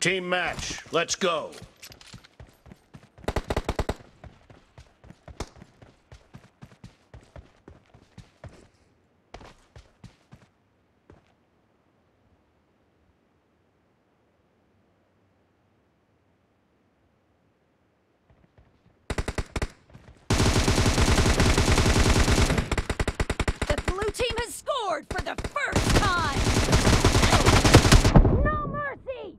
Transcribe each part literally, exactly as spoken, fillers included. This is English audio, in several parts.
Team match, let's go. For the first time! No mercy!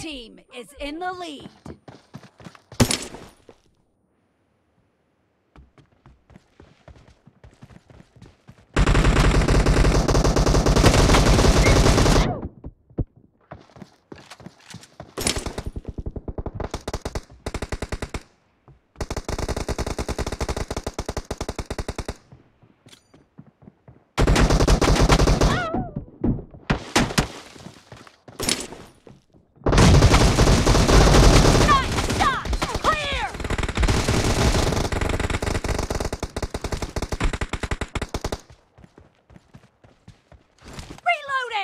Team is in the lead.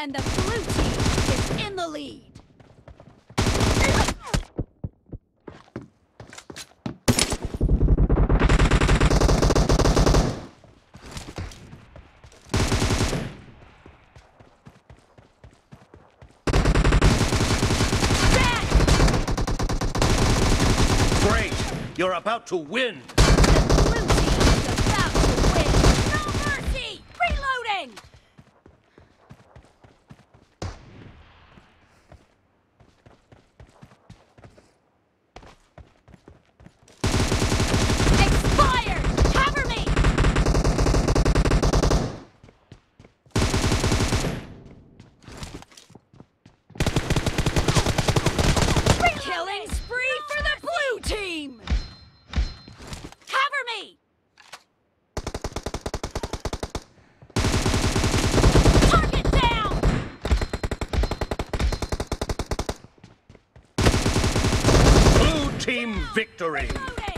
and the blue team is in the lead. You're about to win! The blue team is about to win! No mercy! Reloading! Expired! Cover me! Reloading. Killing spree for the blue team! Team victory!